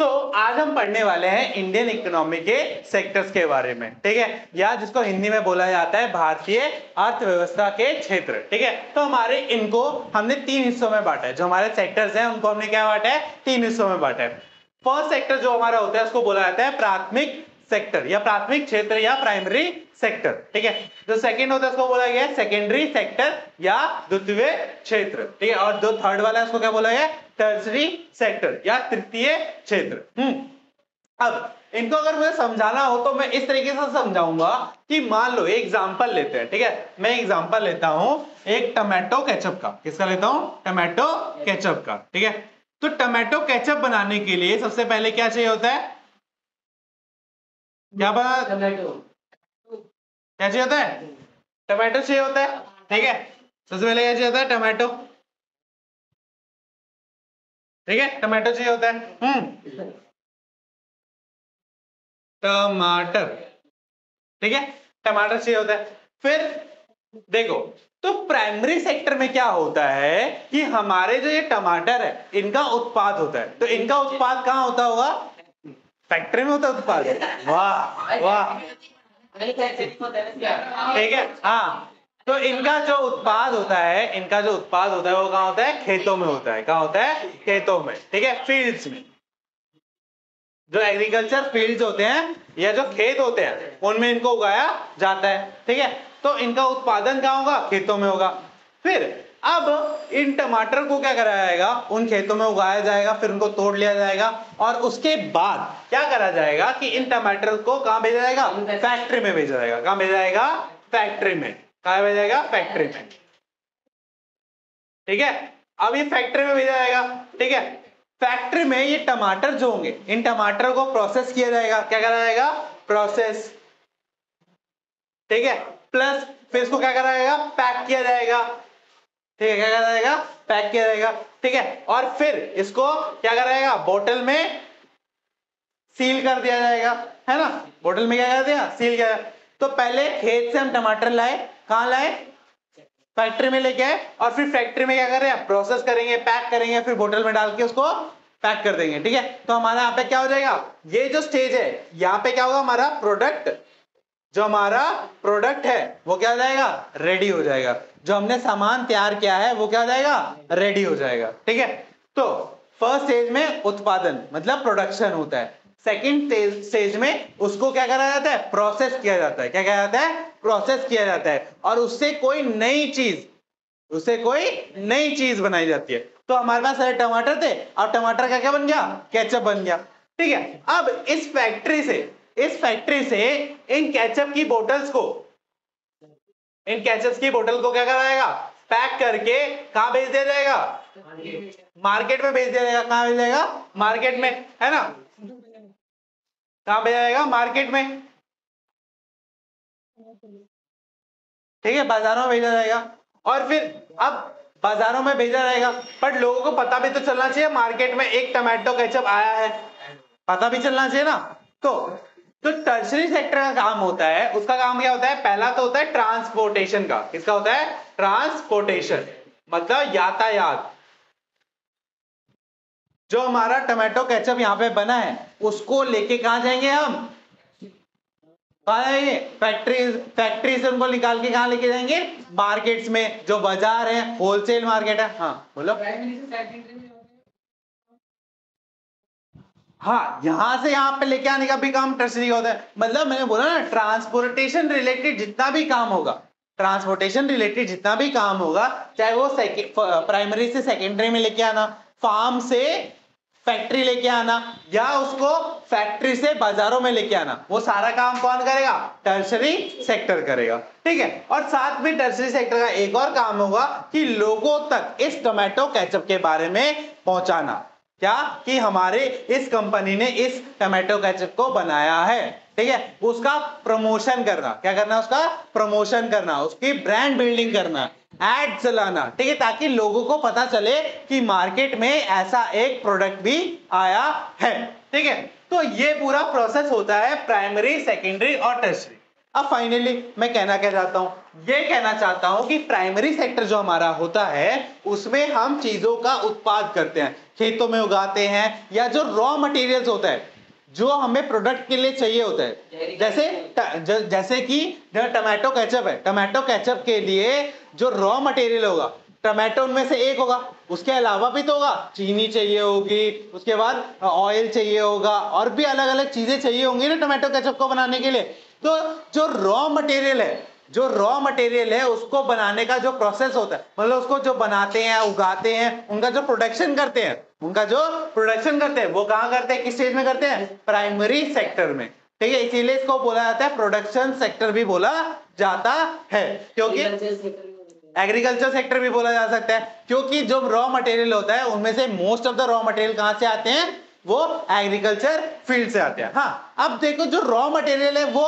आज हम पढ़ने वाले हैं इंडियन इकोनॉमी के सेक्टर्स के बारे में, ठीक है, या जिसको हिंदी में बोला जाता है भारतीय अर्थव्यवस्था के क्षेत्र, ठीक है। तो हमारे इनको हमने तीन हिस्सों में बांटा है, जो हमारे सेक्टर्स हैं उनको हमने क्या बांटा है, तीन हिस्सों में बांटा है। फर्स्ट सेक्टर जो हमारा होता है उसको बोला जाता है प्राथमिक सेक्टर या प्राथमिक क्षेत्र या प्राइमरी सेक्टर, ठीक है। जो सेकंड होता है उसको बोला गया सेकेंडरी सेक्टर या द्वितीय क्षेत्र, ठीक है। और जो थर्ड वाला है उसको क्या बोला गया, टर्सरी सेक्टर या तृतीय क्षेत्र। अब इनको अगर मुझे समझाना हो तो मैं इस तरीके से समझाऊंगा कि मान लो एग्जाम्पल लेते हैं, ठीक है। मैं एग्जाम्पल लेता हूं एक टमाटो केचप का, किसका लेता हूं, टमाटो केचप का, ठीक है। तो टमाटो केचप बनाने के लिए सबसे पहले क्या चाहिए होता है, क्या बात, क्या चाहिए होता है, टमाटो चाहिए होता है, ठीक है। सबसे पहले क्या चाहिए होता है, टमाटो, ठीक है, टमाटो चाहिए होता है। टमाटर, ठीक है, टमाटर चाहिए होता है। फिर देखो तो प्राइमरी सेक्टर में क्या होता है कि हमारे जो ये टमाटर है इनका उत्पाद होता है, तो इनका उत्पाद कहाँ होता होगा, फैक्ट्री में होता है उत्पाद। वाह वाह, ठीक है, हाँ। तो इनका जो उत्पाद होता है, इनका जो उत्पाद होता है वो कहाँ होता है, खेतों में होता है, कहाँ होता है, खेतों में, ठीक है, फील्ड्स में। जो एग्रीकल्चर फील्ड्स होते हैं या जो खेत होते हैं उनमें इनको उगाया जाता है, ठीक है। तो इनका उत्पादन कहाँ होगा, खेतों में होगा। फिर अब इन टमाटर को क्या कराया जाएगा, उन खेतों में उगाया जाएगा, फिर उनको तोड़ लिया जाएगा और उसके बाद क्या करा जाएगा कि इन टमाटर को कहाँ भेजा जाएगा, फैक्ट्री में भेजा जाएगा, कहाँ भेजा जाएगा, फैक्ट्री में, कहाँ भेजा जाएगा, फैक्ट्री में, ठीक है। अब ये फैक्ट्री में भेजा जाएगा, ठीक है। फैक्ट्री में ये टमाटर जो होंगे इन टमाटर को प्रोसेस किया जाएगा, क्या करा जाएगा, प्रोसेस, ठीक है। प्लस फिर इसको क्या करा जाएगा, पैक किया जाएगा, ठीक है, क्या करा जाएगा, पैक किया जाएगा, ठीक है। और फिर इसको क्या करा जाएगा, बोतल में सील कर दिया जाएगा, है ना, बोतल में क्या कर दिया, सील किया। तो पहले खेत से हम टमाटर लाए, कहाँ लाए, फैक्ट्री में लेके आए, और फिर फैक्ट्री में क्या कर रहे हैं, प्रोसेस करेंगे, पैक करेंगे, फिर बोतल में डाल के उसको पैक कर देंगे, ठीक है। तो हमारा यहाँ पे क्या हो जाएगा, ये जो स्टेज है यहाँ पे क्या होगा, हमारा प्रोडक्ट, जो हमारा प्रोडक्ट है वो क्या हो जाएगा, रेडी हो जाएगा, जो हमने सामान तैयार किया है वो क्या हो जाएगा, रेडी हो जाएगा, ठीक है। तो फर्स्ट स्टेज में उत्पादन मतलब प्रोडक्शन होता है, सेकंड स्टेज में उसको क्या करा जाता है, प्रोसेस किया जाता है, क्या कहा जाता है, प्रोसेस किया जाता है, और उससे कोई नई चीज, उससे कोई नई चीज बनाई जाती है। तो हमारे पास सारे टमाटर थे, अब टमाटर का क्या बन गया, केचप बन गया, ठीक है। अब इस फैक्ट्री से इन केचप की बोतल्स को, इन केचप की बोतल को क्या करा जाएगा, पैक करके कहाँ भेज दिया जाएगा, मार्केट में भेज दिया जाएगा, कहाँ भेज जाएगा, मार्केट में, है ना, कहाँ भेजा जाएगा, मार्केट में, ठीक है, बाजारों में भेजा जाएगा। और फिर अब बाजारों में भेजा जाएगा, पर लोगों को पता भी तो चलना चाहिए मार्केट में एक टमाटो केचप आया है, पता भी चलना चाहिए ना। तो जो टर्सरी सेक्टर का काम होता है उसका काम क्या होता है, पहला तो होता है ट्रांसपोर्टेशन का, किसका होता है, ट्रांसपोर्टेशन मतलब यातायात। जो हमारा टमाटो केचप यहाँ पे बना है उसको लेके कहाँ जाएंगे, हम कहाँ जाएंगे, फैक्ट्री से उनको निकाल के कहाँ लेके जाएंगे, मार्केट्स में, जो बाजार है, होलसेल मार्केट है, हाँ बोलो, हाँ, यहां से यहाँ पे लेके आने का भी काम टर्सरी होता है। मतलब मैंने बोला ना, ट्रांसपोर्टेशन रिलेटेड जितना भी काम होगा, ट्रांसपोर्टेशन रिलेटेड जितना भी काम होगा, चाहे वो प्राइमरी से सेकेंडरी में लेके आना, फार्म से फैक्ट्री लेके आना, या उसको फैक्ट्री से बाजारों में लेके आना, वो सारा काम कौन करेगा, टर्सरी सेक्टर करेगा, ठीक है। और साथ में टर्सरी सेक्टर का एक और काम होगा कि लोगों तक इस टोमेटो केचप के बारे में पहुंचाना, क्या कि हमारे इस कंपनी ने इस टमाटो केचप को बनाया है, ठीक है, उसका प्रमोशन करना, क्या करना, उसका प्रमोशन करना, उसकी ब्रांड बिल्डिंग करना, एड चलाना, ठीक है, ताकि लोगों को पता चले कि मार्केट में ऐसा एक प्रोडक्ट भी आया है, ठीक है। तो ये पूरा प्रोसेस होता है प्राइमरी, सेकेंडरी और टर्सरी। अब फाइनली मैं कहना चाहता हूं कि प्राइमरी सेक्टर जो हमारा होता है उसमें हम चीजों का उत्पाद करते हैं, खेतों में उगाते हैं, या जो रॉ मटेरियल्स होता है जो हमें प्रोडक्ट के लिए चाहिए होता है, जैसे कि टमाटो केचप है। टमाटो केचप के लिए जो रॉ मटेरियल होगा टमाटो उनमें से एक होगा, उसके अलावा भी तो होगा, चीनी चाहिए होगी, उसके बाद ऑयल चाहिए होगा, और भी अलग अलग चीजें चाहिए होंगी ना टमाटो केचप को बनाने के लिए। तो जो रॉ मटेरियल है उसको बनाने का जो प्रोसेस होता है, मतलब उसको जो बनाते हैं, उगाते हैं, उनका जो प्रोडक्शन करते हैं वो कहाँ करते हैं, किस स्टेज में करते हैं, प्राइमरी सेक्टर में। ठीक है, इसीलिए इसको बोला जाता है प्रोडक्शन सेक्टर भी बोला जाता है, क्योंकि एग्रीकल्चर सेक्टर भी बोला जा सकता है, क्योंकि जो रॉ मटेरियल होता है उनमें से most of the raw material कहाँ से आते हैं, वो एग्रीकल्चर फील्ड से आते हैं। हाँ, अब देखो जो रॉ मटेरियल है वो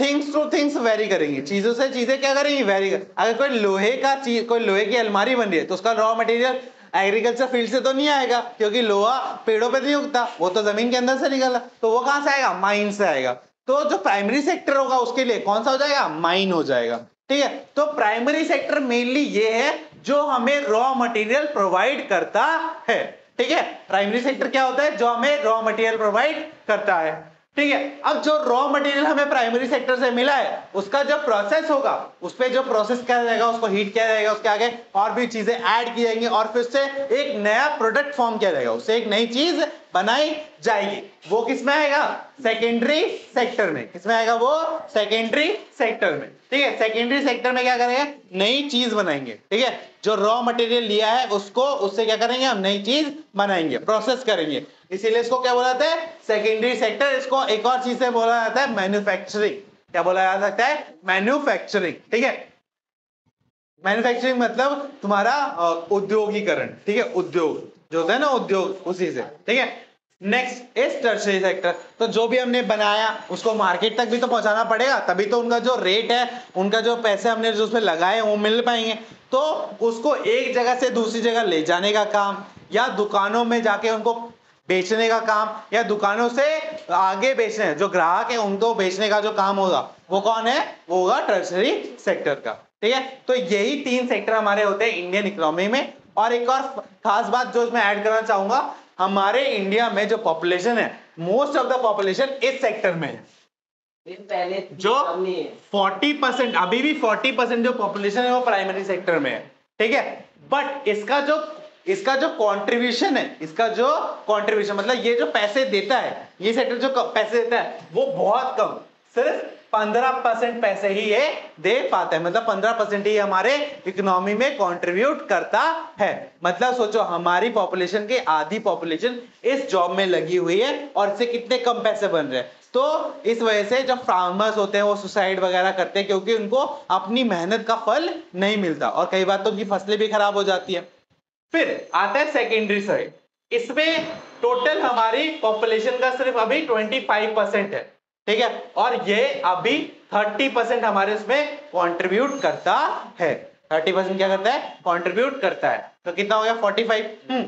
थिंग्स टू थिंग्स वेरी करेंगी, चीजों से चीजें क्या करेंगी, वेरी करेंगी। अगर कोई लोहे की अलमारी बन रही है तो उसका रॉ मटेरियल एग्रीकल्चर फील्ड से तो नहीं आएगा, क्योंकि लोहा पेड़ों पर नहीं उगता, वो तो जमीन के अंदर से निकला, तो वो कहाँ से आएगा, माइन से आएगा। तो जो प्राइमरी सेक्टर होगा उसके लिए कौन सा हो जाएगा, माइन हो जाएगा। ठीक है, तो प्राइमरी सेक्टर मेनली ये है जो हमें रॉ मटेरियल प्रोवाइड करता है। ठीक है, प्राइमरी सेक्टर क्या होता है, जो हमें रॉ मटेरियल प्रोवाइड करता है। ठीक है, अब जो रॉ मटेरियल हमें प्राइमरी सेक्टर से मिला है उसका जो प्रोसेस होगा, उस पर जो प्रोसेस किया जाएगा, उसको हीट किया जाएगा, उसके आगे और भी चीजें ऐड की जाएंगी, और फिर उससे एक नया प्रोडक्ट फॉर्म किया जाएगा, उससे एक नई चीज बनाई जाएगी। वो किसमें आएगा, सेकेंडरी सेक्टर में। किसमें आएगा वो, सेकेंडरी सेक्टर में। ठीक है, सेकेंडरी सेक्टर में क्या करेंगे, नई चीज बनाएंगे। ठीक है, जो रॉ मटेरियल लिया है उससे क्या करेंगे हम, नई चीज बनाएंगे, प्रोसेस करेंगे, इसीलिए इसको क्या बोला जाता है, सेकेंडरी सेक्टर। इसको एक और चीज से बोला जाता है मैन्युफैक्चरिंग। क्या बोला जा सकता है, मैन्युफैक्चरिंग। ठीक है, मैन्युफैक्चरिंग मतलब तुम्हारा उद्योगीकरण। ठीक है, उद्योग जो है ना, उद्योग उसी से। ठीक है, नेक्स्ट इस टर्शरी सेक्टर। तो जो भी हमने बनाया उसको मार्केट तक भी तो पहुंचाना पड़ेगा, तभी तो उनका जो रेट है, उनका जो पैसे हमने जो उसमें लगाए वो मिल पाएंगे। तो उसको एक जगह से दूसरी जगह ले जाने का काम, या दुकानों में जाके उनको बेचने का काम, या दुकानों से आगे बेचने, जो ग्राहक है उनको बेचने का जो काम होगा वो कौन है, वो होगा टर्शरी सेक्टर का। ठीक है, तो यही तीन सेक्टर हमारे होते हैं इंडियन इकोनॉमी में। और एक और खास बात जो मैं ऐड करना चाहूंगा, हमारे इंडिया में जो पॉपुलेशन है, मोस्ट ऑफ द पॉपुलेशन इस सेक्टर में है। पहले जो 40%, अभी भी 40% जो पॉपुलेशन है वो प्राइमरी सेक्टर में है। ठीक है, बट इसका जो कंट्रीब्यूशन है, मतलब ये जो पैसे देता है, ये सेक्टर जो पैसे देता है वो बहुत कम, सिर्फ 15% पैसे ही ये दे पाता है। मतलब 15% ही हमारे इकोनॉमी में कंट्रीब्यूट करता है। मतलब सोचो, हमारी पॉपुलेशन के आधी पॉपुलेशन इस जॉब में लगी हुई है और इससे कितने कम पैसे बन रहे हैं। तो इस वजह से जो फार्मर्स होते हैं वो सुसाइड वगैरह करते हैं, क्योंकि उनको अपनी मेहनत का फल नहीं मिलता, और कई बार तो उनकी फसलें भी खराब हो जाती है। फिर आता है सेकेंडरी साइड। इसमें टोटल हमारी पॉपुलेशन का सिर्फ अभी 25% है। ठीक है, और ये अभी 30% हमारे उसमें कंट्रीब्यूट करता है। 30% क्या करता है, कंट्रीब्यूट करता है। तो कितना हो गया, 45।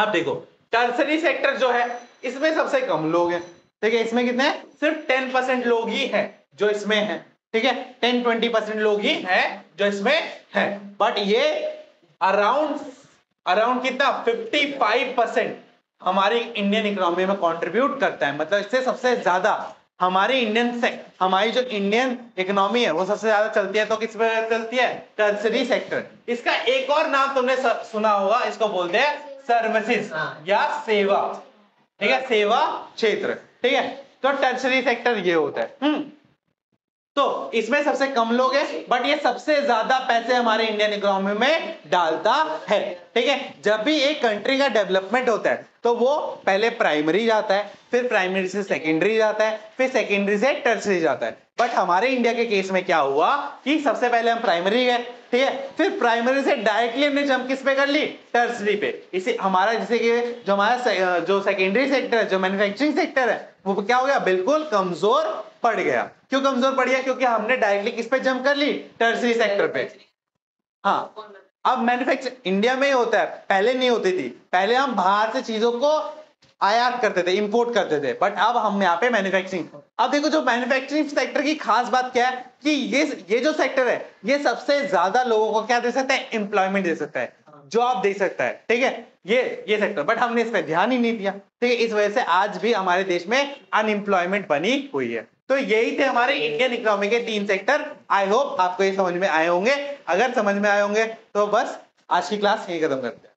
आप देखो टर्शरी सेक्टर जो है इसमें सबसे कम लोग हैं। ठीक है, इसमें कितने, सिर्फ 10% लोग ही हैं जो इसमें हैं। ठीक है, 10-20% लोग ही हैं जो इसमें हैं। बट ये अराउंड कितना, 55% हमारी इंडियन इकोनॉमी में कंट्रीब्यूट करता है। मतलब इससे सबसे ज्यादा हमारी जो इंडियन इकोनॉमी है वो सबसे ज्यादा चलती है। तो किस पे चलती है, टर्शरी सेक्टर। इसका एक और नाम तुमने सुना होगा, इसको बोलते हैं सर्विसेज या सेवा। ठीक है, सेवा क्षेत्र। ठीक है, तो टर्शरी सेक्टर ये होता है। तो इसमें सबसे कम लोग हैं, बट ये सबसे ज्यादा पैसे हमारे इंडियन इकोनॉमी में डालता है। ठीक है, जब भी एक कंट्री का डेवलपमेंट होता है तो वो पहले प्राइमरी जाता है, फिर प्राइमरी से सेकेंडरी जाता है, फिर सेकेंडरी से टर्सरी जाता है। बट हमारे इंडिया के केस में क्या हुआ कि सबसे पहले हम प्राइमरी गए। ठीक है, फिर प्राइमरी से डायरेक्टली हमने जंप किस पे कर ली, टर्सरी पे। इसे हमारा जैसे कि जो हमारा जो सेकेंडरी सेक्टर है, जो मैन्युफैक्चरिंग सेक्टर है, वो क्या हो गया, बिल्कुल कमजोर पड़ गया। क्यों कमजोर पड़ गया, क्योंकि हमने डायरेक्टली किस पे जंप कर ली, टर्सरी सेक्टर पे। हाँ, अब मैन्युफैक्चर इंडिया में ही होता है, पहले नहीं होती थी। पहले हम बाहर से चीजों को आयात करते थे, इंपोर्ट करते थे, बट अब हम यहाँ पे मैन्युफैक्चरिंग। अब देखो जो मैन्युफैक्चरिंग सेक्टर की खास बात क्या है कि ये जो सेक्टर है ये सबसे ज्यादा लोगों को क्या दे सकता है, एम्प्लॉयमेंट दे सकता है, जॉब दे सकता है, ठीक है, ये सेक्टर, बट हमने इस पर ध्यान ही नहीं दिया, ठीक है। इस वजह से आज भी हमारे देश में अनएम्प्लॉयमेंट बनी हुई है। तो यही थे हमारे इंडियन इकोनॉमी के 3 सेक्टर। आई होप आपको ये समझ में आए होंगे। अगर समझ में आए होंगे तो बस आज की क्लास यही खत्म करते हैं।